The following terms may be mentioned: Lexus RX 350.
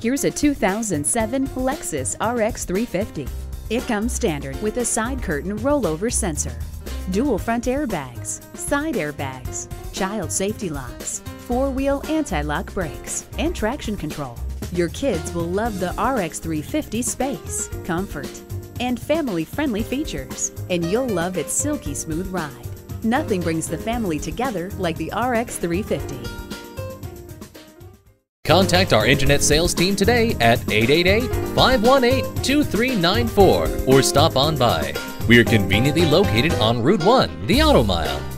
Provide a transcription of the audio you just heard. Here's a 2007 Lexus RX 350. It comes standard with a side curtain rollover sensor, dual front airbags, side airbags, child safety locks, four-wheel anti-lock brakes, and traction control. Your kids will love the RX 350 space, comfort, and family-friendly features, and you'll love its silky smooth ride. Nothing brings the family together like the RX 350. Contact our internet sales team today at 888-518-2394 or stop on by. We are conveniently located on Route 1, the Auto Mile.